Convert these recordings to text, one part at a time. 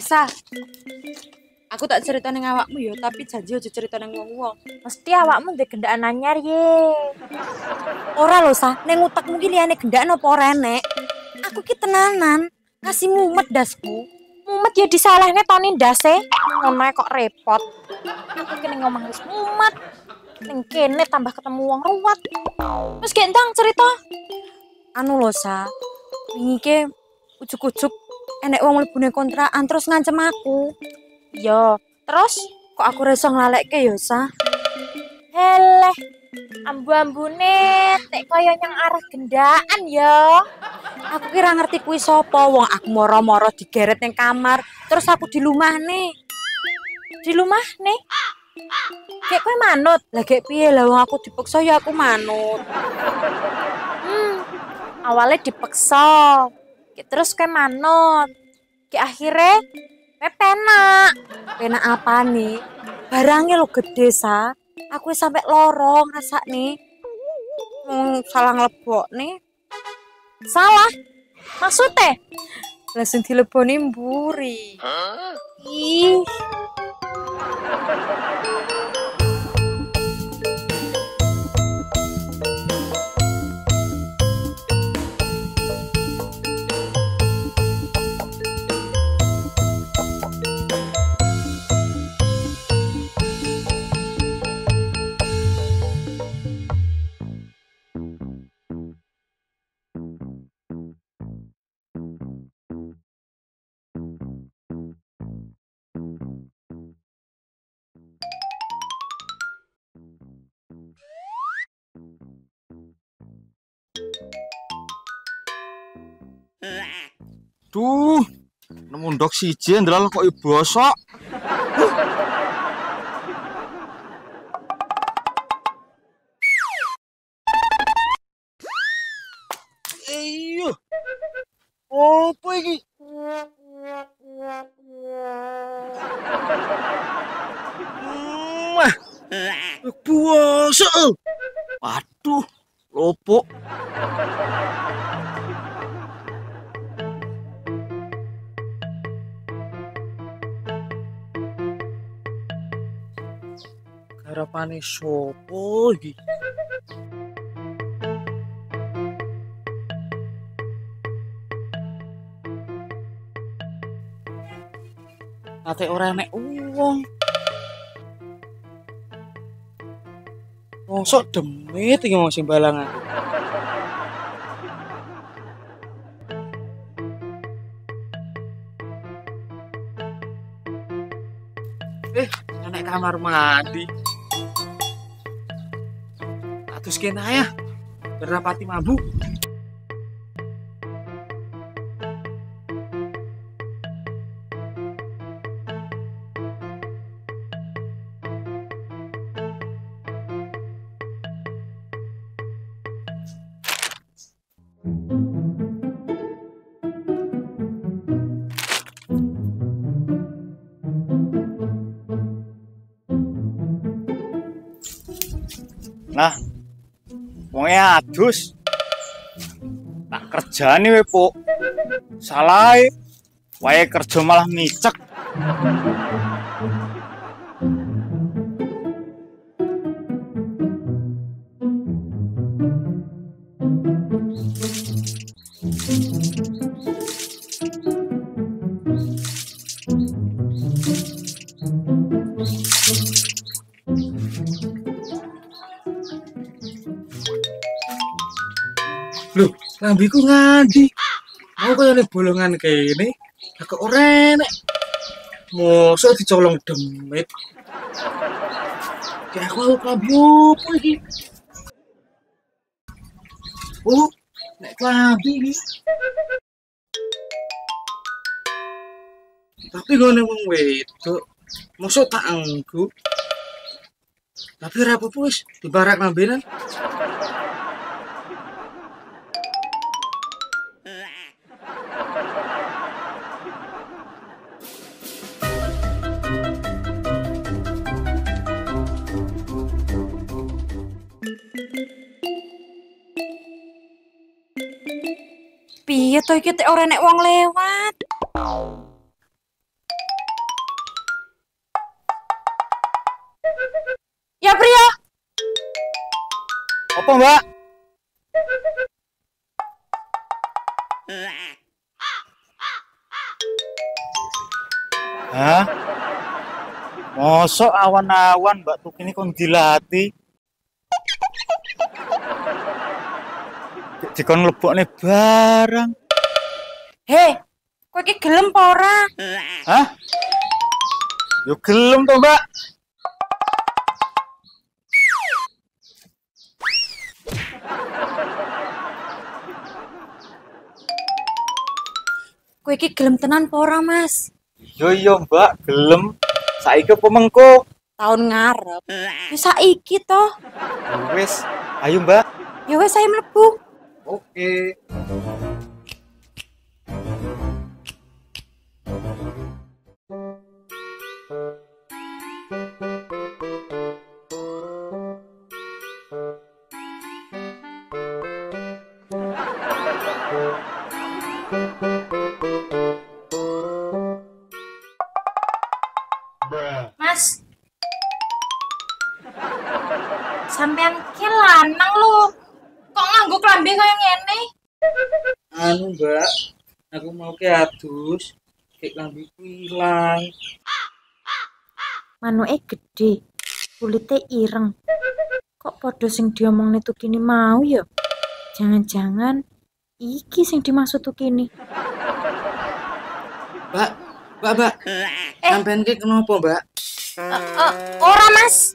Sal, aku tak cerita neng awakmu yo, tapi janji aja cerita neng wong-wong. Mesti awakmu ndek gendaan anyar ye. Ora lho Sa, neng utakmu ki liyane gendaan apa ora enek. Aku ki tenanan, ngasih mumet dasku. Mumet ya disalahne toni ndase. Ngono kok repot. Aku ki ning omah wis mumet. Ning kene tambah ketemu wong ruwet. Terus gendang cerita. Anu lho Sa, wingi ki ujuk-ujuk enek wong mlebune kontrakan terus ngancem aku. Yo, terus kok aku reso nglalekke yo Sa. Heleh, ambu-ambune tek kaya nyang arah gendaan yo. Aku ki ra ngerti kuwi sapa, wong aku moro-moro digeret nang kamar, terus aku dilumahne. Dilumahne? Gek kowe manut. Lah gek piye lah wong aku dipaksa ya aku manut. Awalnya dipaksa. Terus kayak manut, kayak akhirnya kayak penak. Penak apa nih? Barangnya lo gede Sa. Aku sampai lorong rasa nih. Salah ngelebok nih. Salah. Maksudnya? Langsung dileboni mburi. Ih. Duh, nemu ndok siji ndelok kok ibosok. Iyo. Opo iki? Ibosok. Waduh, lopo. Harapane sopo iki? Ate ora enek wong. Mosok demit iki wong sing balangan. Enek kamar mandi. Terus kena ya, berapati mabuk. Nah, wongnya adus, tak kerja nih wepo, salah, wae kerja malah micek. Loh, lambiku ngadi. Mau kaya nih bolongan kayak ini, agak oren. Mosok dicolong demit. Kayak aku klambi opo iki? Oh, nek klambi iki. Tapi ngene wong wedok, mosok tak anggo. Tapi ora apa-apa wis dibarak lambenan. ya toh iki ora nek wong lewat. Ya Priyo. Apa Mbak? Hah? Mosok awan-awan Mbak Tuk ini kon dilati. Dikon lebokne barang. Hei, kowe iki gelem apa ora? Hah? Yo gelem to, Mbak. Kowe iki gelem tenan apa ora, Mas? Yo yo, Mbak, gelem. Saiki apa mengko? Tahun ngarep. Wis saiki to. Wis, ayo, Mbak. Ya wis, saya mlebu. Oke. Mas, sampean ki lanang lho. Nganggo klambi kaya ngene. Anu, Mbak, aku mau ke adus, kek klambiku ilang. Manuke gede, kulite ireng. Kok padha sing diomongne Tukini mau ya? Jangan-jangan iki sing dimaksud Tukini. Mbak, Mbak. Sampeyan ki kenapa, Mbak? Ora, Mas.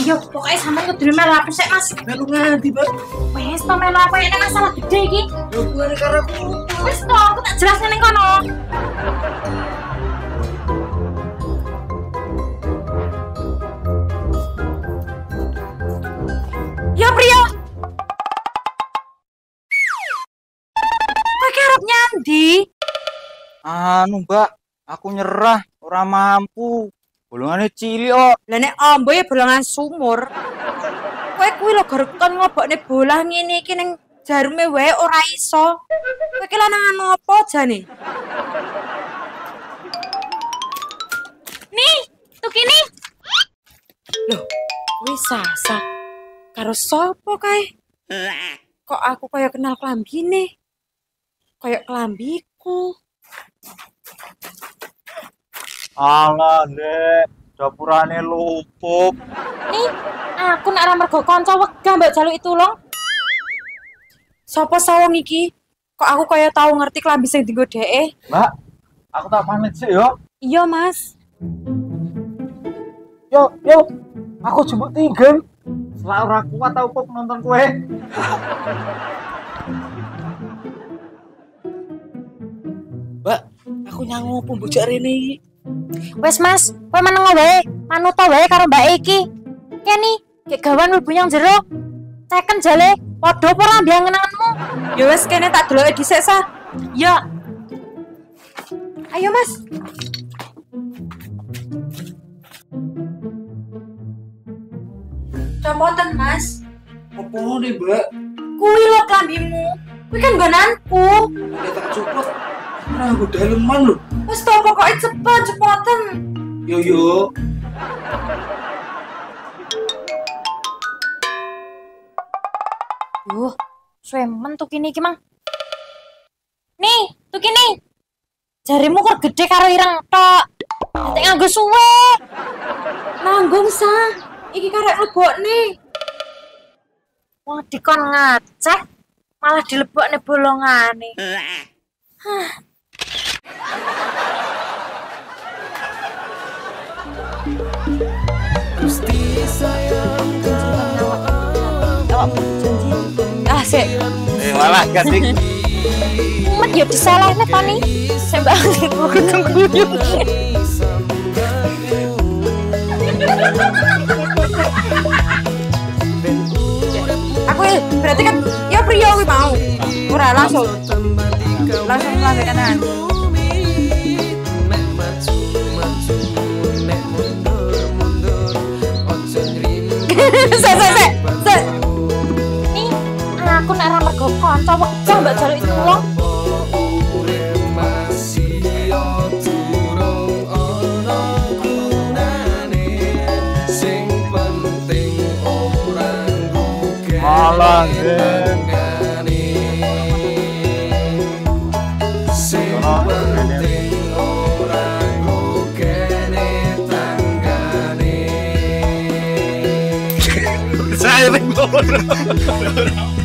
Ayo, pokoknya sampean kudu melu aku sik, Mas. Melu nganti, Mbak? Wes to melu aku nek masalah gede iki. Lho kuwi karo aku. Wes to, aku tak jelasne ning kono. Ya Priyo. Kowe arep nyandi? Anu, Mbak, aku nyerah, ora mampu. Bolongannya cilik kok. Lah nek ombo ya bolongan sumur. Kowe kuwi lho gerekon ngobokne bolah ngene iki ning jarume wae ora iso. Kowe iki lanangan apa jane? Nih, Tukini. Loh, kuwi Sasa. Karo sapa kae? Kok aku kaya kenal klambine? Kaya klambiku. Alah, Dek, dapurane lupuk. Nih, aku nak ra mergo kanca wegah mbok jaluki tulung. Sopo sawong iki? Kok aku kaya tau ngerti klambi sing dienggo dheke? Mbak, aku tak pamit sik yo. Iya, Mas. Yo, aku jemput tinggeng. Selak ora kuat tau pok nonton kowe. Mbak, aku nyangu pembujak rene iki. Wes Mas, kowe meneng wae, manut wae karo Mbak iki. Kene gek gawan mlebu yang jero. Ceken jale padha apa rambyang ngenenganmu. Ya wes kene tak deloke dhisik sa. Ya. Ayo Mas. Copoten Mas. Opo ne, Mbak? Kuwi lho klambimu. Kuwi kan nggonanku. Ya tak cuput. Ora aku daleman lho. Wes to pokoke cepet-cepetan. Yo. Duh, suemen Tukini iki, Mang. Nih, Tukini. Jarimu kok gede karo ireng tok. Nek nganggo suwe. Nanggung sah. Iki karek lebokne. Wong dikon ngaceh malah dilebokne bolongane. Hah. Gusti sayang sik. Malah gasik. Umat ya disalahne to ni. Sembah aku keguyub. Aku berarti kan ya Priyo kuwi mau. Ora langsung klambi kanan. Nih, aku aku nak ramah mergo kanca wektu mbak jaluk tulung. Malah saya